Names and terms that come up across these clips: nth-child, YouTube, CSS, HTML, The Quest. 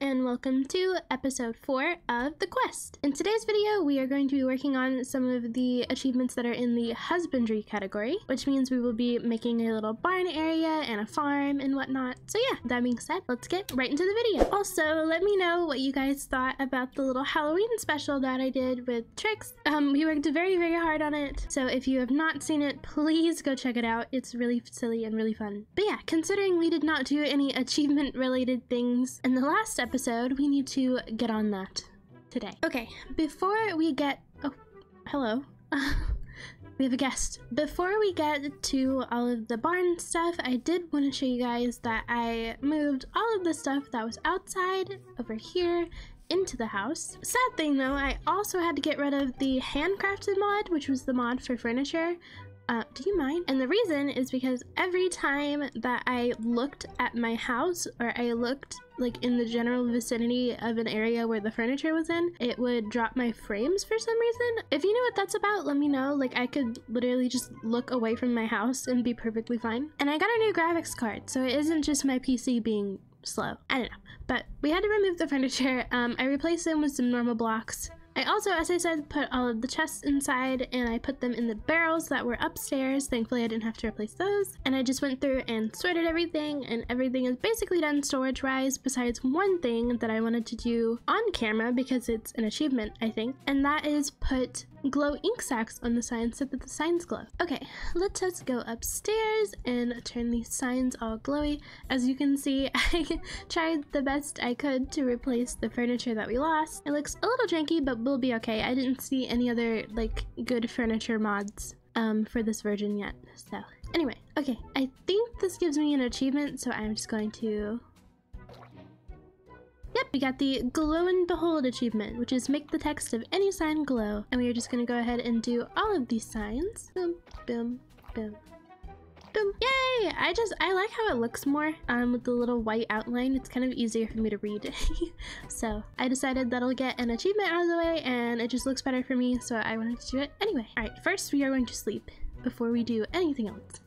And welcome to episode 4 of The Quest. In today's video, we are going to be working on some of the achievements that are in the husbandry category, which means we will be making a little barn area and a farm and whatnot. So yeah, that being said, let's get right into the video. Also, let me know what you guys thought about the little Halloween special that I did with Trix. We worked very, very hard on it, so if you have not seen it, please go check it out. It's really silly and really fun. But yeah, considering we did not do any achievement related things in the last episode, we need to get on that today. Okay, before we get we have a guest. Before we get to all of the barn stuff, I did want to show you guys that I moved all of the stuff that was outside over here into the house. Sad thing though, I also had to get rid of the handcrafted mod, which was the mod for furniture. Do you mind? And the reason is because every time that I looked at my house, or I looked like in the general vicinity of an area where the furniture was in, it would drop my frames for some reason. If you know what that's about, let me know. Like, I could literally just look away from my house and be perfectly fine. And I got a new graphics card, so it isn't just my PC being slow. I don't know. But we had to remove the furniture. I replaced them with some normal blocks. I also, as I said, put all of the chests inside, and I put them in the barrels that were upstairs. Thankfully, I didn't have to replace those. And I just went through and sorted everything, and everything is basically done storage-wise, besides one thing that I wanted to do on camera because it's an achievement, I think. And that is put glow ink sacks on the signs so that the signs glow. Okay, let us go upstairs and turn these signs all glowy. As you can see, I tried the best I could to replace the furniture that we lost. It looks a little janky, but we'll be okay. I didn't see any other like good furniture mods for this version yet, so anyway. Okay, I think this gives me an achievement, so I'm just going to... Yep, we got the Glow and Behold achievement, which is make the text of any sign glow. And we are just going to go ahead and do all of these signs. Boom, boom, boom, boom. Yay! I like how it looks more with the little white outline. It's kind of easier for me to read. So I decided that'll get an achievement out of the way, and it just looks better for me, so I wanted to do it anyway. Alright, first we are going to sleep before we do anything else.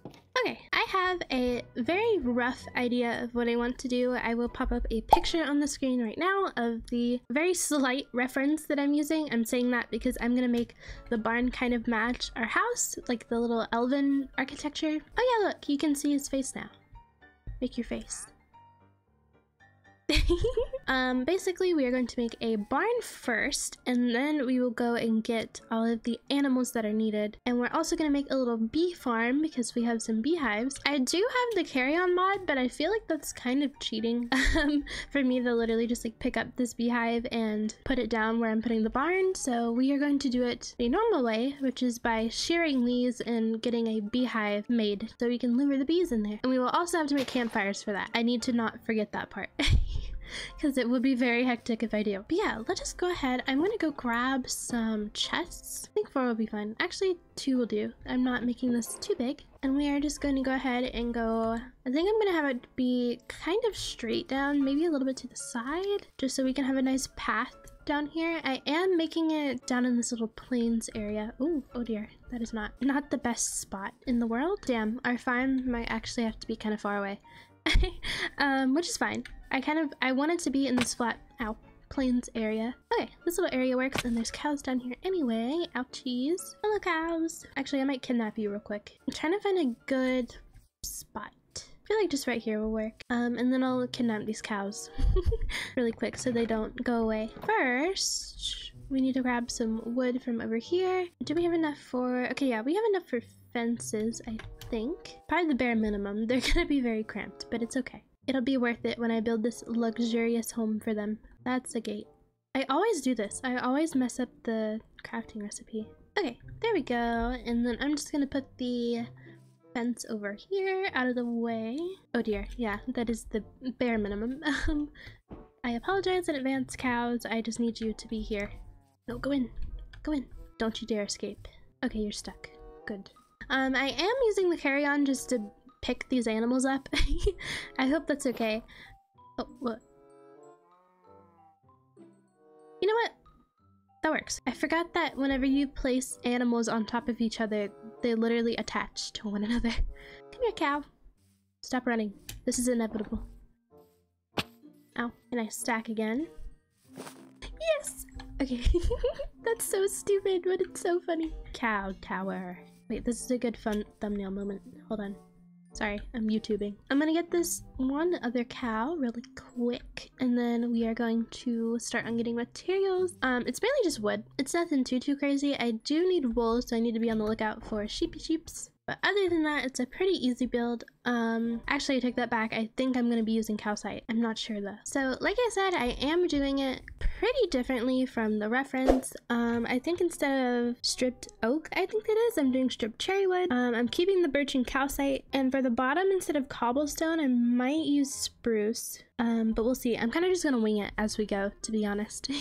Okay, I have a very rough idea of what I want to do. I will pop up a picture on the screen right now of the very slight reference that I'm using. I'm saying that because I'm gonna make the barn kind of match our house, like the little elven architecture. Oh yeah, look, you can see his face now. Make your face. Basically, we are going to make a barn first, and then we will go and get all of the animals that are needed. And we're also going to make a little bee farm because we have some beehives. I do have the carry-on mod, but I feel like that's kind of cheating for me to literally just like pick up this beehive and put it down where I'm putting the barn. So we are going to do it the normal way, which is by shearing these and getting a beehive made so we can lure the bees in there. And we will also have to make campfires for that. I need to not forget that part. Because it would be very hectic if I do. But yeah, let's just go ahead. I'm going to go grab some chests. I think 4 will be fine. Actually, 2 will do. I'm not making this too big. And we are just going to go ahead and go... I think I'm going to have it be kind of straight down. Maybe a little bit to the side. Just so we can have a nice path down here. I am making it down in this little plains area. Ooh, oh dear. That is not the best spot in the world. Damn, our farm might actually have to be kind of far away. Which is fine. I wanted to be in this flat, ow, plains area. Okay, this little area works, and there's cows down here anyway. Ouchies. Hello, cows. Actually, I might kidnap you real quick. I'm trying to find a good spot. I feel like just right here will work. And then I'll kidnap these cows really quick so they don't go away. First, we need to grab some wood from over here. Do we have enough for... Okay, yeah, we have enough for fences, I think. Probably the bare minimum. They're gonna be very cramped, but it's okay. It'll be worth it when I build this luxurious home for them. That's a gate. I always do this. I always mess up the crafting recipe. Okay, there we go. And then I'm just gonna put the fence over here out of the way. Oh dear, yeah, that is the bare minimum. I apologize in advance, cows. I just need you to be here. No, go in. Go in. Don't you dare escape. Okay, you're stuck. Good. I am using the carry-on just to pick these animals up. I hope that's okay. Oh, what? You know what? That works. I forgot that whenever you place animals on top of each other, they literally attach to one another. Come here, cow. Stop running. This is inevitable. Ow. Can I stack again? Yes! Okay. That's so stupid, but it's so funny. Cow tower. Wait, this is a good fun thumbnail moment. Hold on. Sorry, I'm YouTubing. I'm gonna get this one other cow really quick, and then we are going to start on getting materials. It's mainly just wood. It's nothing too crazy. I do need wool, so I need to be on the lookout for sheeps. But other than that, it's a pretty easy build. Actually, I take that back. I think I'm gonna be using calcite. I'm not sure though. So, like I said, I am doing it pretty differently from the reference. I think instead of stripped oak, I think that is, I'm doing stripped cherry wood. I'm keeping the birch and calcite. And for the bottom, instead of cobblestone, I might use spruce. But we'll see. I'm kind of just gonna wing it as we go, to be honest.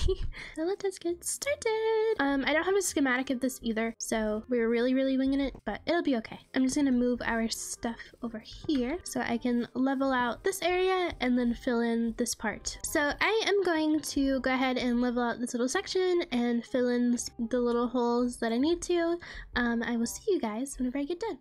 So let us get started. I don't have a schematic of this either, so we're really winging it, but it'll be okay. I'm just gonna move our stuff over here so I can level out this area and then fill in this part. So I am going to go ahead and level out this little section and fill in the little holes that I need to. I will see you guys whenever I get done.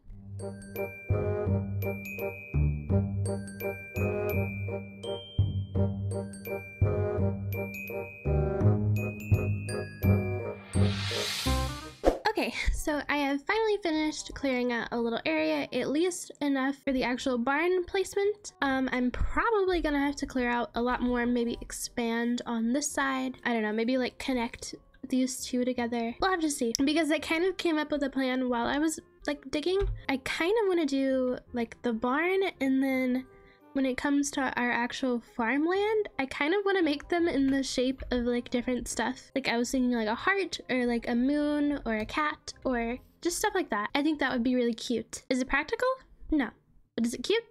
Okay, so I have finally finished clearing out a little area, at least enough for the actual barn placement. I'm probably gonna have to clear out a lot more, maybe expand on this side. I don't know, maybe like connect these two together. We'll have to see, because I kind of came up with a plan while I was like digging. I kind of want to do like the barn, and then when it comes to our actual farmland, I kind of want to make them in the shape of like different stuff. Like I was thinking like a heart or like a moon or a cat or just stuff like that. I think that would be really cute. Is it practical? No. But is it cute?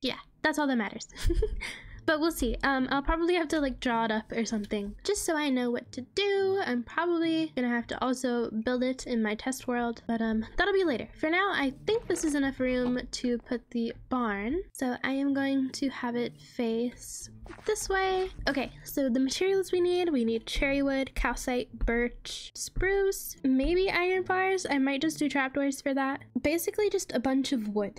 Yeah, that's all that matters. But we'll see. I'll probably have to like draw it up or something just so I know what to do. I'm probably gonna have to also build it in my test world, but that'll be later. For now, I think this is enough room to put the barn. So I am going to have it face this way. Okay, so the materials we need cherry wood, calcite, birch, spruce, maybe iron bars. I might just do trapdoors for that. Basically just a bunch of wood.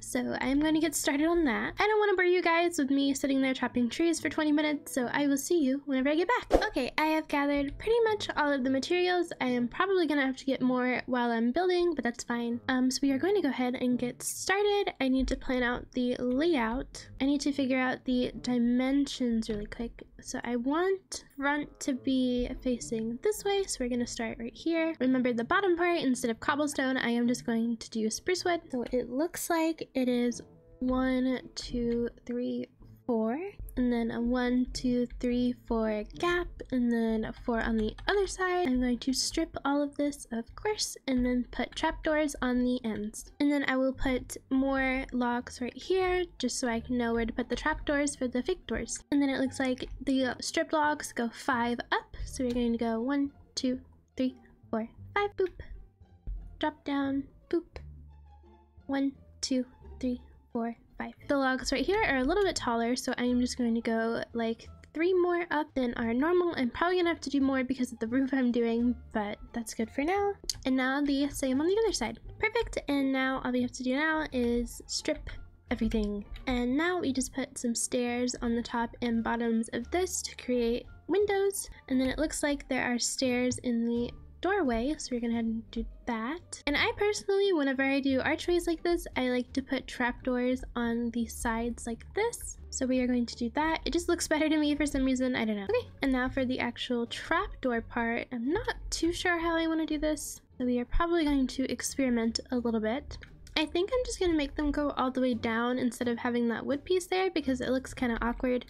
So I'm gonna get started on that. I don't want to bore you guys with me sitting there chopping trees for 20 minutes, so I will see you whenever I get back. Okay, I have gathered pretty much all of the materials. I am probably gonna have to get more while I'm building, but that's fine. So we are going to go ahead and get started. I need to plan out the layout. I need to figure out the dimensions really quick. So I want front to be facing this way, so we're gonna start right here. Remember the bottom part, instead of cobblestone, I am just going to do spruce wood. So it looks like it is 1, 2, 3, 4, and then a 1, 2, 3, 4 gap, and then a 4 on the other side. I'm going to strip all of this, of course, and then put trapdoors on the ends. And then I will put more logs right here, just so I can know where to put the trapdoors for the fake doors. And then it looks like the strip logs go 5 up, so we're going to go 1, 2, 3, 4, 5, boop, drop down, boop, 1, 2, 3, 4. 5. The logs right here are a little bit taller, so I'm just going to go like 3 more up than our normal. I'm probably gonna have to do more because of the roof I'm doing, but that's good for now. And now the same on the other side. Perfect. And now all we have to do now is strip everything. And now we just put some stairs on the top and bottoms of this to create windows. And then it looks like there are stairs in the doorway, so we're gonna head and do that. And I personally, whenever I do archways like this, I like to put trapdoors on the sides like this. So we are going to do that. It just looks better to me for some reason. I don't know. Okay, and now for the actual trapdoor part, I'm not too sure how I want to do this. So we are probably going to experiment a little bit. I think I'm just gonna make them go all the way down instead of having that wood piece there, because it looks kind of awkward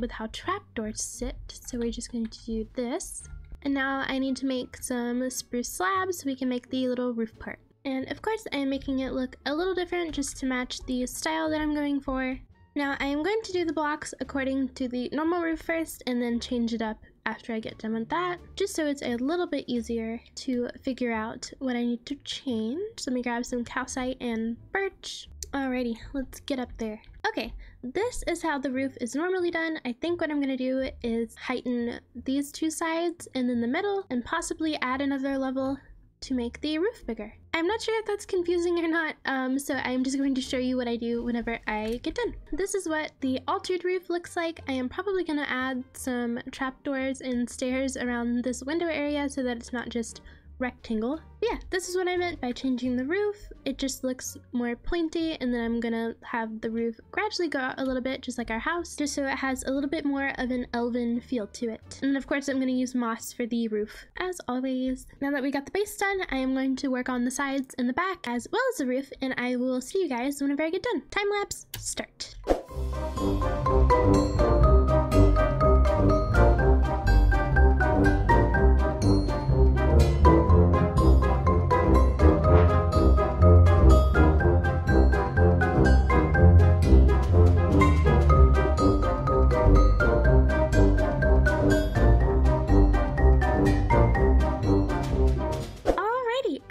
with how trapdoors sit. So we're just going to do this. And now I need to make some spruce slabs so we can make the little roof part. And of course, I am making it look a little different just to match the style that I'm going for. Now I am going to do the blocks according to the normal roof first, and then change it up after I get done with that, just so it's a little bit easier to figure out what I need to change. So let me grab some calcite and birch. Alrighty, let's get up there. Okay, this is how the roof is normally done. I think what I'm gonna do is heighten these two sides and then the middle and possibly add another level to make the roof bigger. I'm not sure if that's confusing or not, so I'm just going to show you what I do whenever I get done. This is what the altered roof looks like. I am probably going to add some trapdoors and stairs around this window area so that it's not just rectangle. But yeah, this is what I meant by changing the roof. It just looks more pointy, and then I'm going to have the roof gradually go out a little bit, just like our house, just so it has a little bit more of an elven feel to it. And then of course I'm going to use moss for the roof, as always. Now that we got the base done, I am going to work on the sides and the back, as well as the roof, and I will see you guys whenever I get done. Time lapse, start.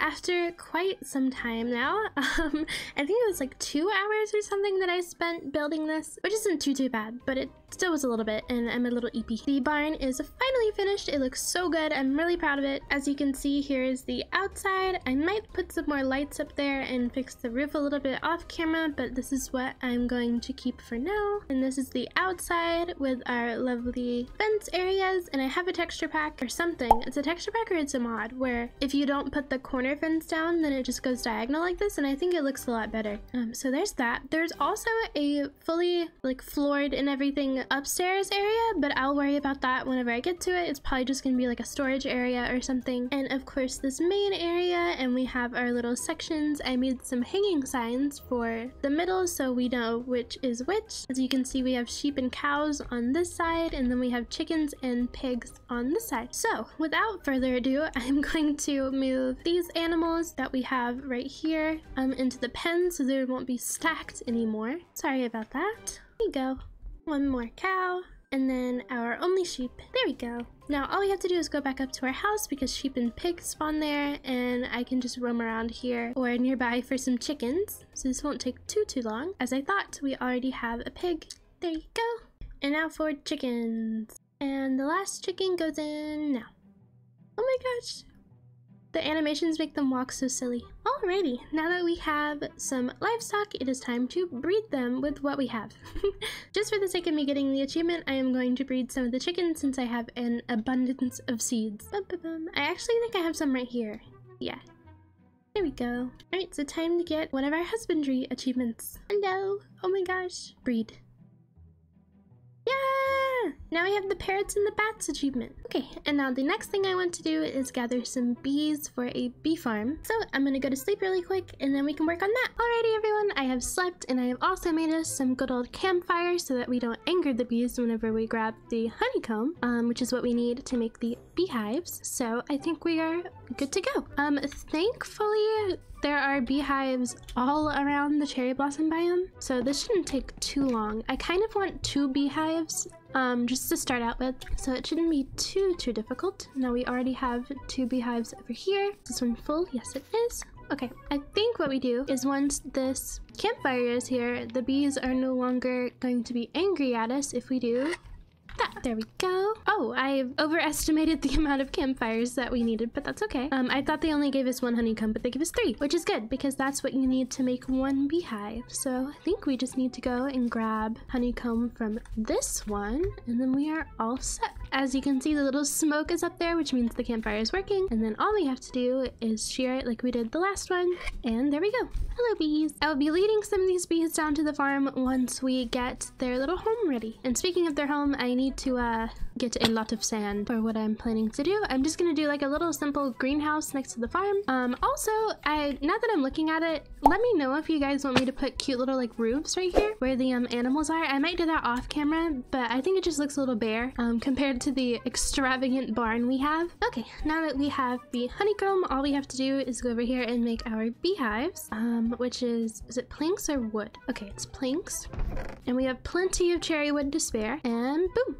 After quite some time now, I think it was like 2 hours or something that I spent building this, which isn't too bad, but it still was a little bit, and I'm a little eepy. The barn is finally finished. It looks so good. I'm really proud of it. As you can see, here is the outside. I might put some more lights up there and fix the roof a little bit off camera, but this is what I'm going to keep for now. And this is the outside with our lovely fence areas, and I have a texture pack or something. It's a texture pack or it's a mod where if you don't put the corner fence down, then it just goes diagonal like this, and I think it looks a lot better. So there's that. There's also a fully like floored and everything upstairs area, but I'll worry about that whenever I get to it. It's probably just gonna be like a storage area or something. And of course this main area, and we have our little sections. I made some hanging signs for the middle so we know which is which. As you can see, we have sheep and cows on this side, and then we have chickens and pigs on this side. So without further ado, I'm going to move these animals that we have right here into the pen so they won't be stacked anymore. Sorry about that. There you go. One more cow, and then our only sheep. There we go. Now all we have to do is go back up to our house because sheep and pigs spawn there, and I can just roam around here or nearby for some chickens. So this won't take too long. As I thought, we already have a pig. There you go. And now for chickens. And the last chicken goes in now. Oh my gosh. The animations make them walk so silly. Alrighty, now that we have some livestock, it is time to breed them with what we have. Just for the sake of me getting the achievement, I am going to breed some of the chickens since I have an abundance of seeds. I actually think I have some right here. Yeah. There we go. Alright, so time to get one of our husbandry achievements. Hello. Oh my gosh. Breed. Yeah! Now we have the parrots and the bats achievement. Okay, and now the next thing I want to do is gather some bees for a bee farm. So I'm gonna go to sleep really quick and then we can work on that. Alrighty everyone, I have slept, and I have also made us some good old campfire so that we don't anger the bees whenever we grab the honeycomb, which is what we need to make the beehives. So I think we are good to go. Thankfully, there are beehives all around the cherry blossom biome, so this shouldn't take too long. I kind of want 2 beehives just to start out with, so it shouldn't be too difficult. Now we already have 2 beehives over here. Is this one full? Yes, it is. Okay, I think what we do is once this campfire is here, the bees are no longer going to be angry at us if we do that. There we go. Oh, I overestimated the amount of campfires that we needed, but that's okay. I thought they only gave us 1 honeycomb, but they gave us 3, which is good because that's what you need to make 1 beehive. So I think we just need to go and grab honeycomb from this one, and then we are all set. As you can see, the little smoke is up there, which means the campfire is working. And then all we have to do is shear it like we did the last one. And there we go. Hello, bees. I will be leading some of these bees down to the farm once we get their little home ready. And speaking of their home, I need to get a lot of sand for what I'm planning to do. I'm just gonna do like a little simple greenhouse next to the farm. Also, now that I'm looking at it, let me know if you guys want me to put cute little like roofs right here where the animals are. I might do that off camera, but I think it just looks a little bare compared to the extravagant barn we have. Okay, now that we have the honeycomb, all we have to do is go over here and make our beehives, which is it planks or wood? Okay, it's planks. And we have plenty of cherry wood to spare, and boom.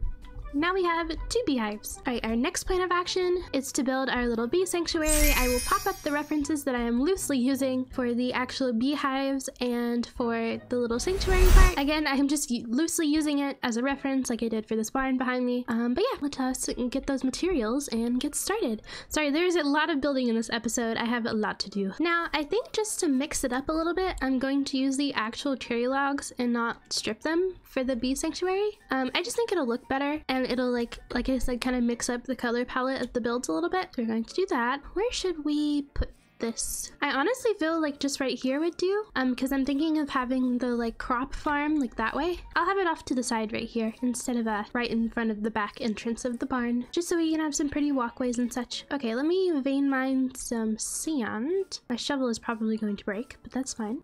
Now we have 2 beehives. All right, our next plan of action is to build our little bee sanctuary. I will pop up the references that I am loosely using for the actual beehives and for the little sanctuary part. Again, I am just loosely using it as a reference like I did for this barn behind me. But yeah, let us get those materials and get started. Sorry, there is a lot of building in this episode. I have a lot to do. Now, I think just to mix it up a little bit, I'm going to use the actual cherry logs and not strip them for the bee sanctuary. I just think it'll look better and it'll like I said, kind of mix up the color palette of the builds a little bit. So we're going to do that. Where should we put this? I honestly feel like just right here would do, because I'm thinking of having the like crop farm like that way. I'll have it off to the side right here instead of right in front of the back entrance of the barn, just so we can have some pretty walkways and such. Okay, let me vein mine some sand. My shovel is probably going to break, but that's fine.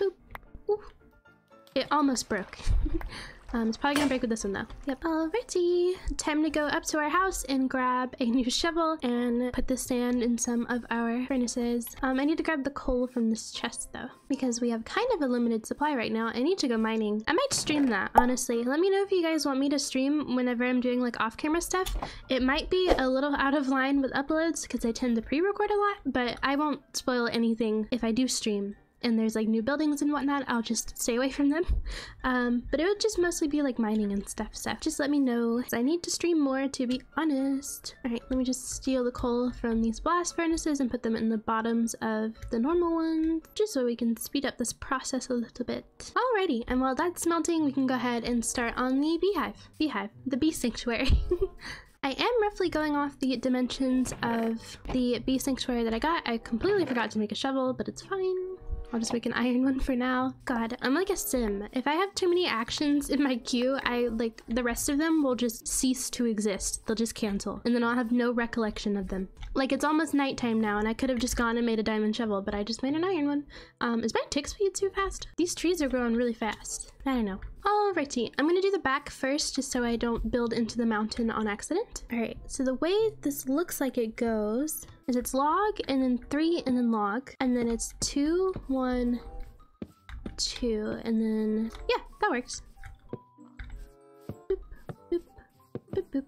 Boop. Ooh. It almost broke. It's probably gonna break with this one though. Yep. Alrighty, time to go up to our house and grab a new shovel and put the sand in some of our furnaces. I need to grab the coal from this chest though, because we have kind of a limited supply right now. I need to go mining. I might stream that, honestly. Let me know if you guys want me to stream whenever I'm doing like off-camera stuff. It might be a little out of line with uploads because I tend to pre-record a lot, but I won't spoil anything if I do stream. And there's like new buildings and whatnot, I'll just stay away from them. But it would just mostly be like mining and stuff, so just let me know. I need to stream more, to be honest. All right, let me just steal the coal from these blast furnaces and put them in the bottoms of the normal ones, just so we can speed up this process a little bit. Alrighty, and while that's melting, we can go ahead and start on the beehive, the bee sanctuary. I am roughly going off the dimensions of the bee sanctuary that I got. I completely forgot to make a shovel, but it's fine. I'll just make an iron one for now. God, I'm like a sim. If I have too many actions in my queue, the rest of them will just cease to exist. They'll just cancel, and then I'll have no recollection of them. Like, it's almost nighttime now, and I could have just gone and made a diamond shovel, but I just made an iron one. Is my tick speed too fast? These trees are growing really fast. I don't know. Alrighty, I'm gonna do the back first just so I don't build into the mountain on accident. All right, so the way this looks like it goes is it's log and then 3 and then log and then it's 2, 1, 2 and then, yeah, that works. Boop, boop, boop, boop.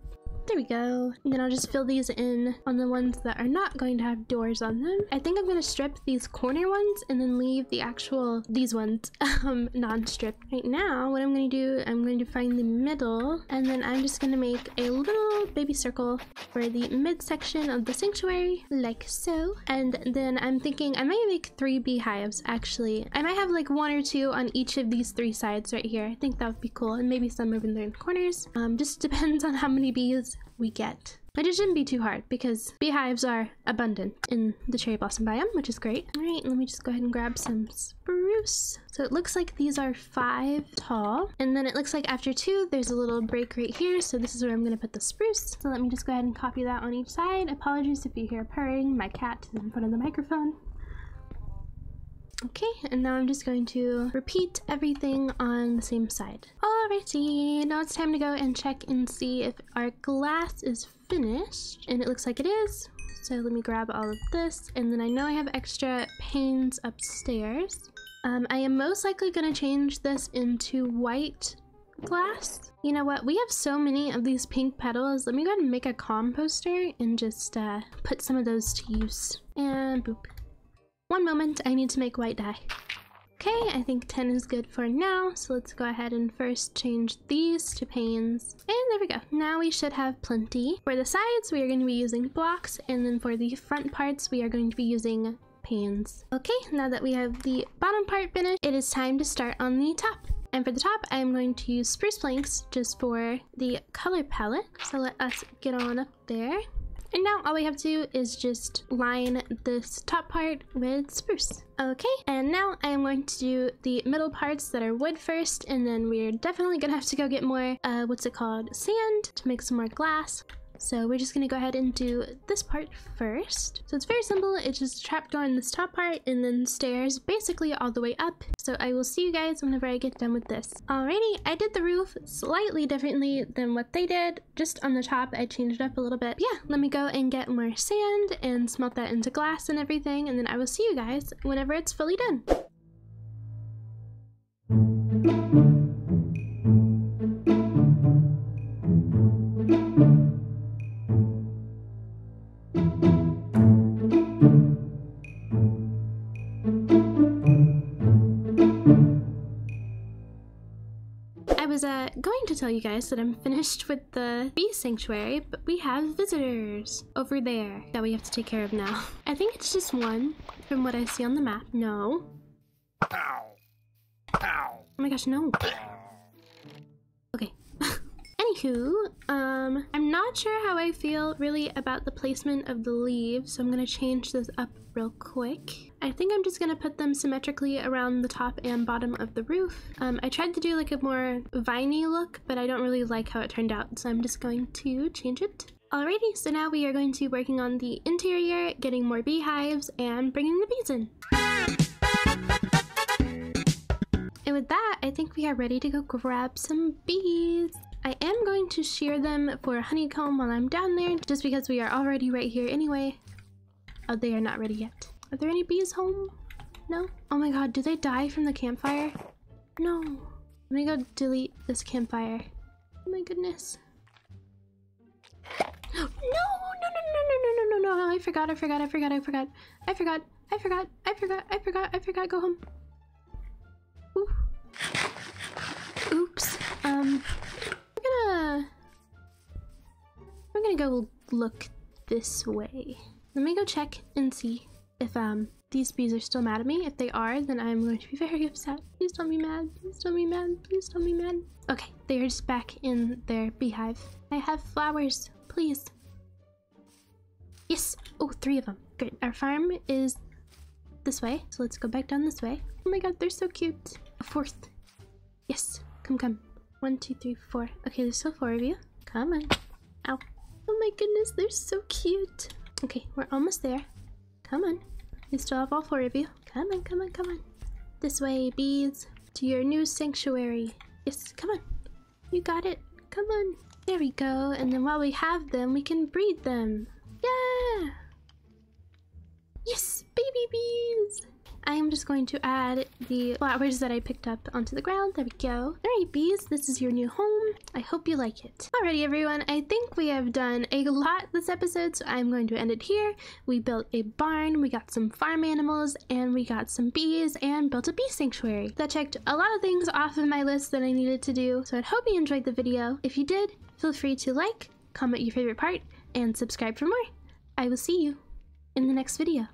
There we go. And then I'll just fill these in on the ones that are not going to have doors on them. I think I'm going to strip these corner ones and then leave the actual, these ones, non-stripped. Right now, what I'm going to do, I'm going to find the middle and then I'm just going to make a little baby circle for the midsection of the sanctuary, like so. And then I'm thinking I might make 3 beehives, actually. I might have like 1 or 2 on each of these 3 sides right here. I think that would be cool. And maybe some over there in the corners. Just depends on how many bees we get. But it shouldn't be too hard because beehives are abundant in the cherry blossom biome, which is great. All right, let me just go ahead and grab some spruce. So it looks like these are 5 tall, and then it looks like after 2, there's a little break right here. So this is where I'm gonna put the spruce. So let me just go ahead and copy that on each side. Apologies if you hear purring, my cat is in front of the microphone. Okay, and now I'm just going to repeat everything on the same side. Alrighty, now it's time to go and check and see if our glass is finished. And it looks like it is. So let me grab all of this. And then I know I have extra panes upstairs. I am most likely going to change this into white glass. You know what? We have so many of these pink petals. Let me go ahead and make a composter and just put some of those to use. And boop. One moment, I need to make white dye. Okay, I think 10 is good for now, so let's go ahead and first change these to panes. And there we go. Now we should have plenty. For the sides, we are going to be using blocks, and then for the front parts, we are going to be using panes. Okay, now that we have the bottom part finished, it is time to start on the top. And for the top, I am going to use spruce planks just for the color palette. So let us get on up there. And now all we have to do is just line this top part with spruce. Okay, and now I am going to do the middle parts that are wood first, and then we're definitely gonna have to go get more, what's it called, sand to make some more glass. So we're just gonna go ahead and do this part first. So it's very simple, it's just a trapdoor in this top part and then stairs basically all the way up. So I will see you guys whenever I get done with this. Alrighty, I did the roof slightly differently than what they did. Just on the top, I changed it up a little bit. Yeah, let me go and get more sand and smelt that into glass and everything, and then I will see you guys whenever it's fully done. going to tell you guys that I'm finished with the bee sanctuary, but we have visitors over there that we have to take care of now. I think it's just one from what I see on the map. No. Ow. Ow. Oh my gosh, no. Okay. Anywho, I'm not sure how I feel really about the placement of the leaves, so I'm gonna change this up real quick. I think I'm just gonna put them symmetrically around the top and bottom of the roof. I tried to do like a more viney look, but I don't really like how it turned out, so I'm just going to change it. Alrighty, so now we are going to be working on the interior, getting more beehives, and bringing the bees in. And with that, I think we are ready to go grab some bees. I am going to shear them for honeycomb while I'm down there, just because we are already right here anyway. Oh, they are not ready yet. Are there any bees home? No? Oh my god, do they die from the campfire? No. Let me go delete this campfire. Oh my goodness. No! No! I forgot, I forgot. Go home. Ooh. Oops. We're gonna go look this way. Let me go check and see if these bees are still mad at me. If they are, then I'm going to be very upset. Please don't be mad. Please don't be mad. Please don't be mad. Okay, they are just back in their beehive. I have flowers, please. Yes. Oh, 3 of them. Great. Our farm is this way, so let's go back down this way. Oh my god, they're so cute. A 4th. Yes. Come, come. 1, 2, 3, 4. Okay, there's still 4 of you. Come on. Ow. Oh my goodness, they're so cute. Okay, we're almost there. Come on. We still have all 4 of you. Come on, come on, come on. This way, bees. To your new sanctuary. Yes, come on. You got it. Come on. There we go. And then while we have them, we can breed them. Yeah! Yes! Baby bees! I am just going to add the flowers that I picked up onto the ground. There we go. Alright, bees, this is your new home. I hope you like it. Alrighty, everyone. I think we have done a lot this episode, so I'm going to end it here. We built a barn, we got some farm animals, and we got some bees, and built a bee sanctuary. That checked a lot of things off of my list that I needed to do, so I hope you enjoyed the video. If you did, feel free to like, comment your favorite part, and subscribe for more. I will see you in the next video.